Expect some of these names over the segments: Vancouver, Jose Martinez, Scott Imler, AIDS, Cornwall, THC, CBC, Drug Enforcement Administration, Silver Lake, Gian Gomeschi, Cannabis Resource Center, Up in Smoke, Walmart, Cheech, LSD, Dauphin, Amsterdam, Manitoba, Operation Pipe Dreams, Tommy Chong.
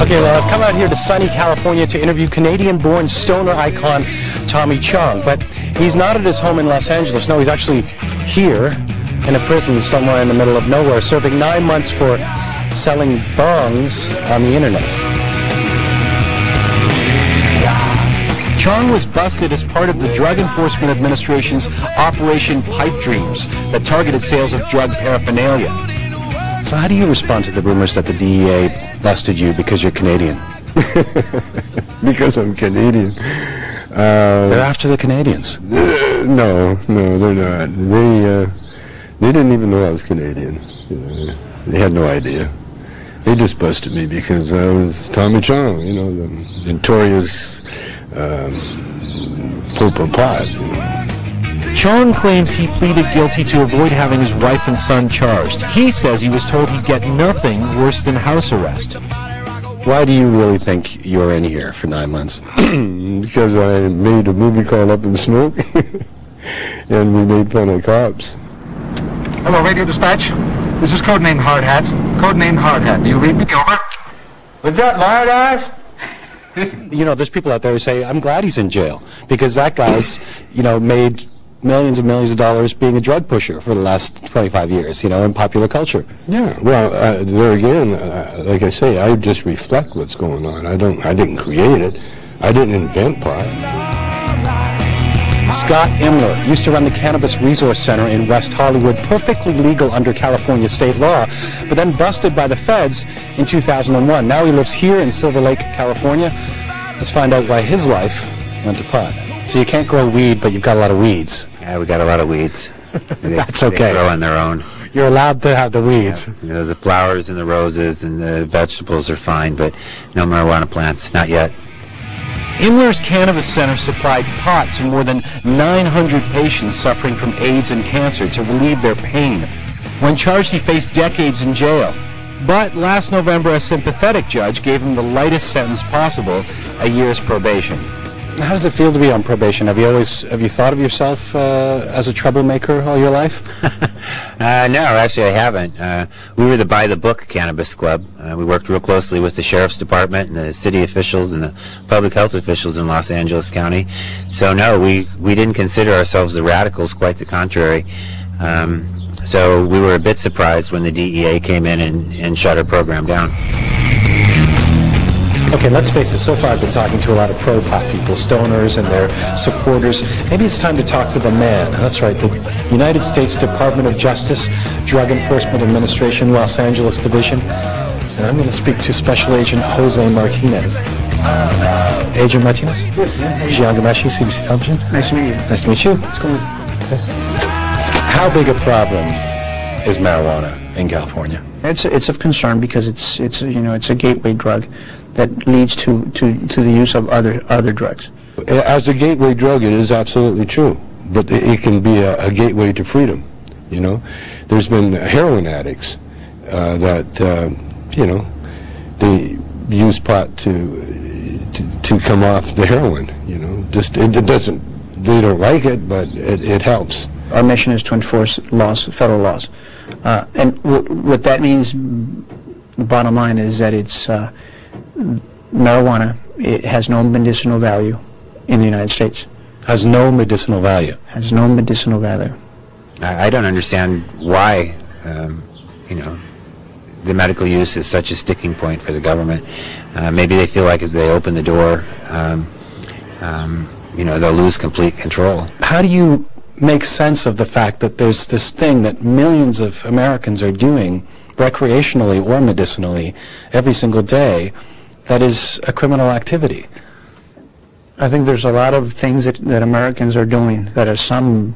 Okay, well, I've come out here to sunny California to interview Canadian-born stoner icon Tommy Chong, but he's not at his home in Los Angeles. No, he's actually here in a prison somewhere in the middle of nowhere, serving 9 months for selling bongs on the internet. Chong was busted as part of the Drug Enforcement Administration's Operation Pipe Dreams that targeted sales of drug paraphernalia. So how do you respond to the rumors that the DEA busted you because you're Canadian? Because I'm Canadian. They're after the Canadians. No, they're not. They didn't even know I was Canadian. You know, they had no idea. They just busted me because I was Tommy Chong, you know, the notorious poop of pot. You know. Chong claims he pleaded guilty to avoid having his wife and son charged. He says he was told he'd get nothing worse than house arrest. Why do you really think you're in here for 9 months? Because I made a movie called Up in Smoke, and we made fun of cops. Hello, Radio Dispatch. This is Codename Hard Hat. Codename Hard Hat. Do you read me? Over. What's that, lard ass? You know, there's people out there who say, I'm glad he's in jail, because that guy's, you know, made millions and millions of dollars being a drug pusher for the last 25 years, you know, in popular culture. Yeah, well, there again, like I say, I just reflect what's going on. I didn't create it. I didn't invent pot. Scott Imler used to run the Cannabis Resource Center in West Hollywood, perfectly legal under California state law, but then busted by the feds in 2001. Now he lives here in Silver Lake, California. Let's find out why his life went to pot. So you can't grow weed, but you've got a lot of weeds. Yeah, we got a lot of weeds. That's okay. They grow on their own. You're allowed to have the weeds. Yeah. You know, the flowers and the roses and the vegetables are fine, but no marijuana plants, not yet. Imler's Cannabis Center supplied pot to more than 900 patients suffering from AIDS and cancer to relieve their pain. When charged, he faced decades in jail. But last November, a sympathetic judge gave him the lightest sentence possible, a year's probation. How does it feel to be on probation? Have you thought of yourself as a troublemaker all your life? No, actually I haven't. We were the By the Book Cannabis Club. We worked real closely with the Sheriff's Department and the city officials and the public health officials in Los Angeles County. So no, we didn't consider ourselves the radicals, quite the contrary. So we were a bit surprised when the DEA came in and shut our program down. Okay, let's face it, so far I've been talking to a lot of pro-pot people, stoners and their supporters. Maybe it's time to talk to the man. That's right, the United States Department of Justice, Drug Enforcement Administration, Los Angeles Division. And I'm going to speak to Special Agent Jose Martinez. Agent Martinez? Gian Gomeschi, CBC Television. Nice to meet you. Nice to meet you. It's cool. How big a problem is marijuana in California? It's of concern because it's you know, it's a gateway drug that leads to the use of other drugs. As a gateway drug, it is absolutely true, but it can be a gateway to freedom. You know, there's been heroin addicts that you know, they use pot to come off the heroin. You know, just it doesn't, they don't like it, but it helps. Our mission is to enforce laws, federal laws, and what that means, the bottom line is that it's marijuana. It has no medicinal value in the United States. Has no medicinal value. Has no medicinal value. I don't understand why, you know, the medical use is such a sticking point for the government. Maybe they feel like as they open the door, you know, they'll lose complete control. How do you make sense of the fact that there's this thing that millions of Americans are doing recreationally or medicinally every single day that is a criminal activity? I think there's a lot of things that Americans are doing that are some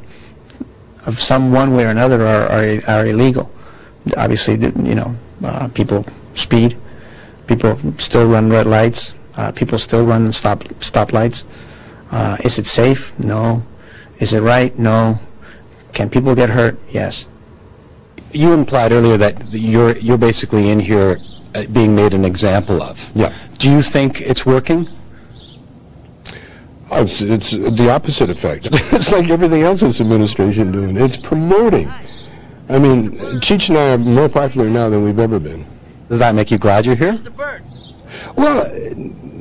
one way or another are illegal. Obviously, you know, people speed, people still run red lights, people still run stop lights. Is it safe? No. Is it right? No. Can people get hurt? Yes. You implied earlier that you're basically in here being made an example of. Yeah. Do you think it's working? Oh, it's the opposite effect. It's like everything else this administration doing. It's promoting. I mean, Cheech and I are more popular now than we've ever been. Does that make you glad you're here? Well,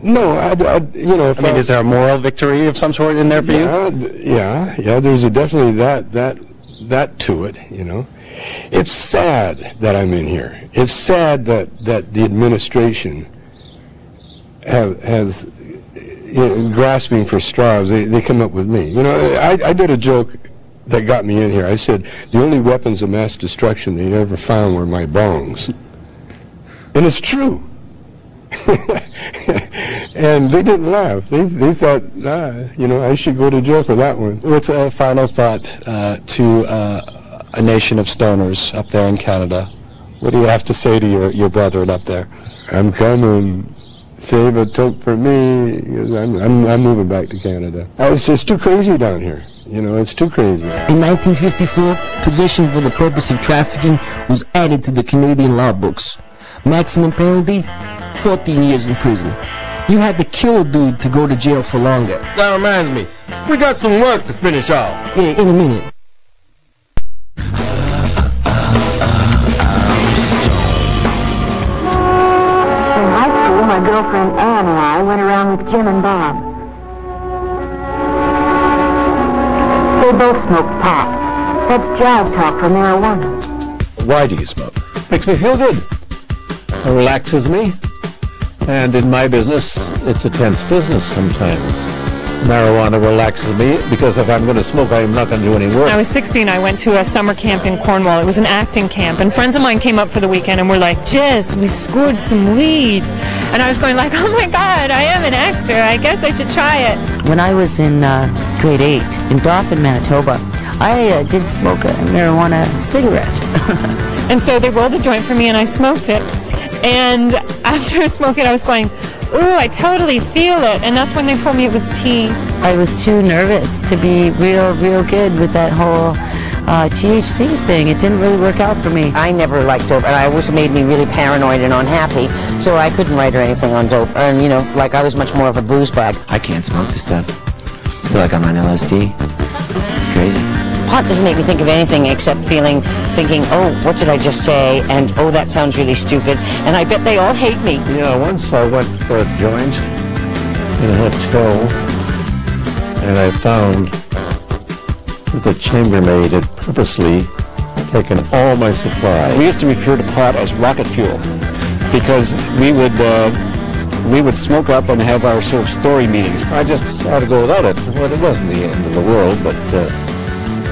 no, I mean, is there a moral victory of some sort in there for you? Yeah. There's definitely that to it. You know, it's sad that I'm in here. It's sad that the administration has. Grasping for straws, they come up with me. You know, I did a joke that got me in here. I said, the only weapons of mass destruction they ever found were my bongs. And it's true. And they didn't laugh. They thought, you know, I should go to jail for that one. What's a final thought to a nation of stoners up there in Canada? What do you have to say to your brethren up there? I'm coming. Save a toke for me, because I'm moving back to Canada. It's too crazy down here. You know, it's too crazy. In 1954, possession for the purpose of trafficking was added to the Canadian law books. Maximum penalty, 14 years in prison. You had to kill a dude to go to jail for longer. That reminds me, we got some work to finish off. In a minute. My girlfriend Ann and I went around with Jim and Bob. They both smoked pot. That's jive talk for marijuana. Why do you smoke? Makes me feel good. It relaxes me. And in my business, it's a tense business sometimes. Marijuana relaxes me because if I'm going to smoke, I'm not going to do any work. When I was 16, I went to a summer camp in Cornwall. It was an acting camp. And friends of mine came up for the weekend and were like, Jess, we scored some weed. And I was going like, oh my God, I am an actor. I guess I should try it. When I was in grade 8 in Dauphin, Manitoba, I did smoke a marijuana cigarette. And so they rolled a joint for me and I smoked it. And after smoking, I was going, ooh, I totally feel it. And that's when they told me it was tea. I was too nervous to be real good with that whole THC thing. It didn't really work out for me. I never liked dope, and I always made me really paranoid and unhappy, so I couldn't write or anything on dope. And, you know, like, I was much more of a booze bag. I can't smoke this stuff. I feel like I'm on LSD. It's crazy. Pot doesn't make me think of anything except thinking, oh, what did I just say? And, oh, that sounds really stupid. And I bet they all hate me. You know, once I went for a joint in a hotel, and I found the chambermaid had purposely taken all my supply. We used to refer to pot as rocket fuel because we would smoke up and have our sort of story meetings. I just had to go without it. Well, it wasn't the end of the world, but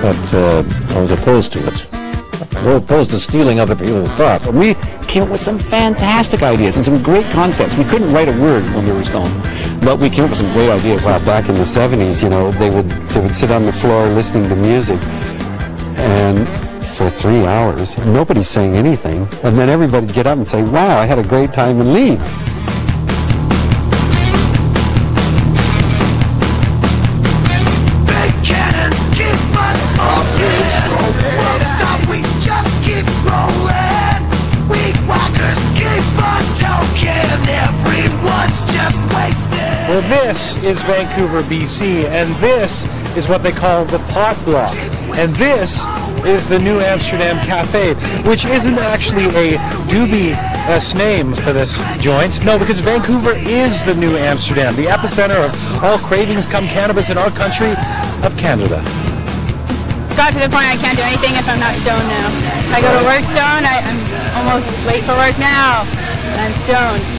I was opposed to it. We were opposed to stealing other people's thoughts. We came up with some fantastic ideas and some great concepts. We couldn't write a word when we were stoned, but we came up with some great ideas. Well, back in the 70s, you know, they would sit on the floor listening to music, and for 3 hours, nobody sang anything, and then everybody'd get up and say, wow, I had a great time, and leave. This is Vancouver, BC, and this is what they call the pot block, and this is the New Amsterdam Cafe, which isn't actually a dubious name for this joint. No, because Vancouver is the New Amsterdam, the epicenter of all cravings come cannabis in our country of Canada. Got to the point I can't do anything if I'm not stoned now. I go to work stoned, I'm almost late for work now, and I'm stoned.